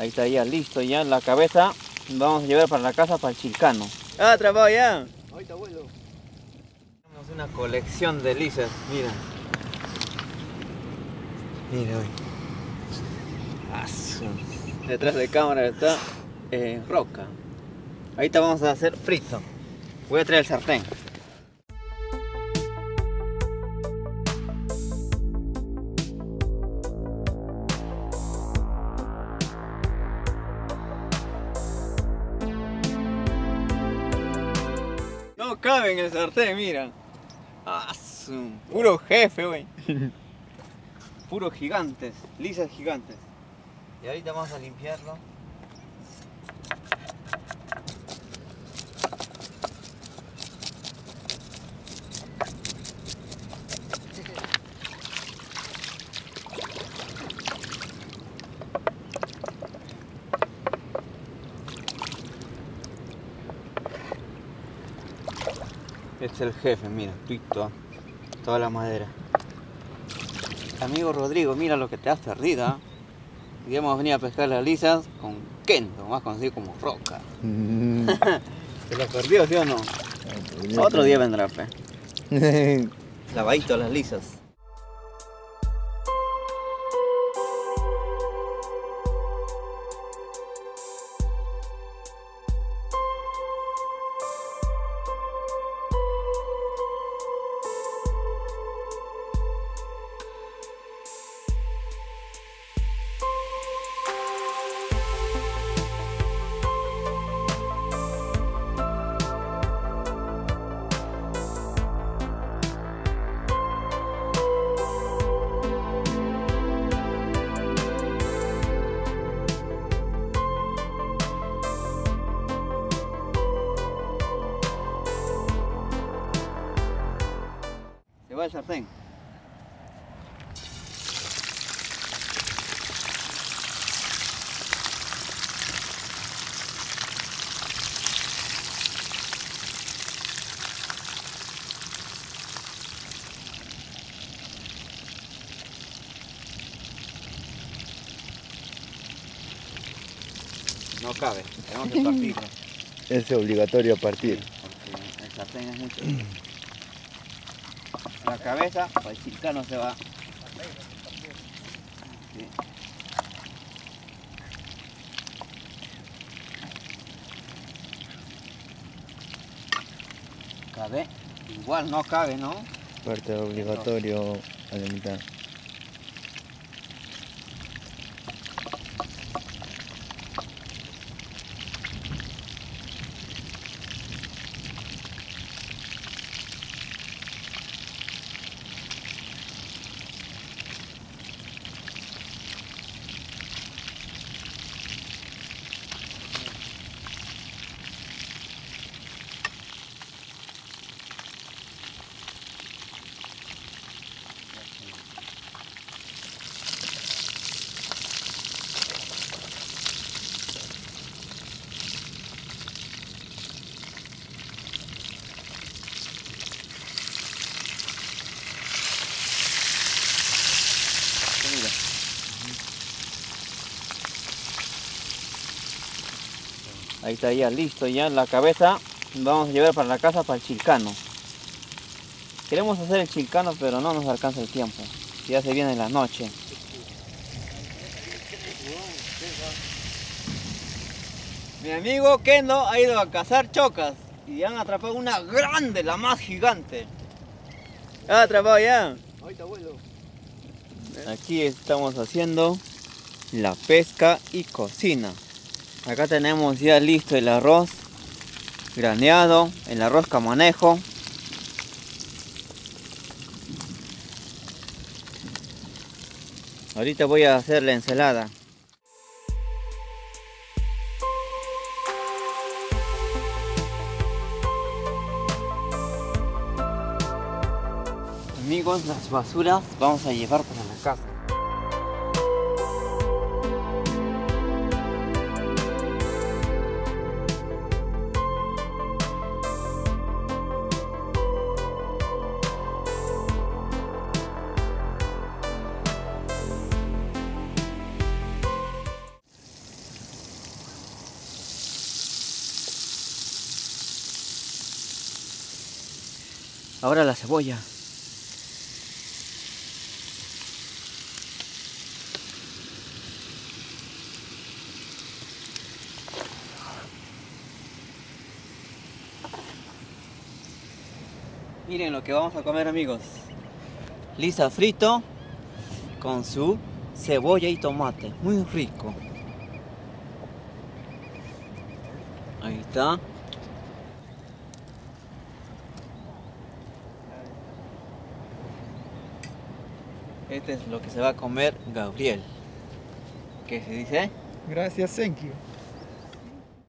Ahí está ya, listo ya. La cabeza vamos a llevar para la casa, para el Chilcano. ¡Ah, atrapado ya! Ahorita vuelvo. Tenemos una colección de lisas, mira. Mira, güey. Detrás de cámara está roca. Ahorita vamos a hacer frito. Voy a traer el sartén. No cabe en el sartén, mira. Puro jefe, güey. Puros gigantes, lisas gigantes. Y ahorita vamos a limpiarlo. Este es el jefe, mira, tuito, toda la madera. Amigo Rodrigo, mira lo que te has perdido. Y hemos venido a pescar las lisas con Kento, más conocido como Roca. ¿Se lo perdió, sí o no? Otro día vendrá, fe. Lavadito a las lisas. El sartén. No cabe, tenemos que partirlo. Es obligatorio partir. Sí, porque el sartén es mucho. La cabeza, para el Chilcano se va. Sí. Cabe, igual no cabe, ¿no? Parte obligatorio a la mitad. Ahí está ya, listo ya. La cabeza vamos a llevar para la casa, para el Chilcano. Queremos hacer el Chilcano, pero no nos alcanza el tiempo. Ya se viene la noche. Mi amigo Kendo ha ido a cazar chocas y han atrapado una grande, la más gigante. ¿Ha atrapado ya? Ahorita vuelvo. Aquí estamos haciendo la pesca y cocina. Acá tenemos ya listo el arroz graneado, el arroz camanejo. Ahorita voy a hacer la ensalada. Amigos, las basuras vamos a llevar para la casa. Ahora la cebolla. Miren lo que vamos a comer, amigos. Lisa frito con su cebolla y tomate. Muy rico. Ahí está. Este es lo que se va a comer Gabriel. ¿Qué se dice? Gracias, thank you.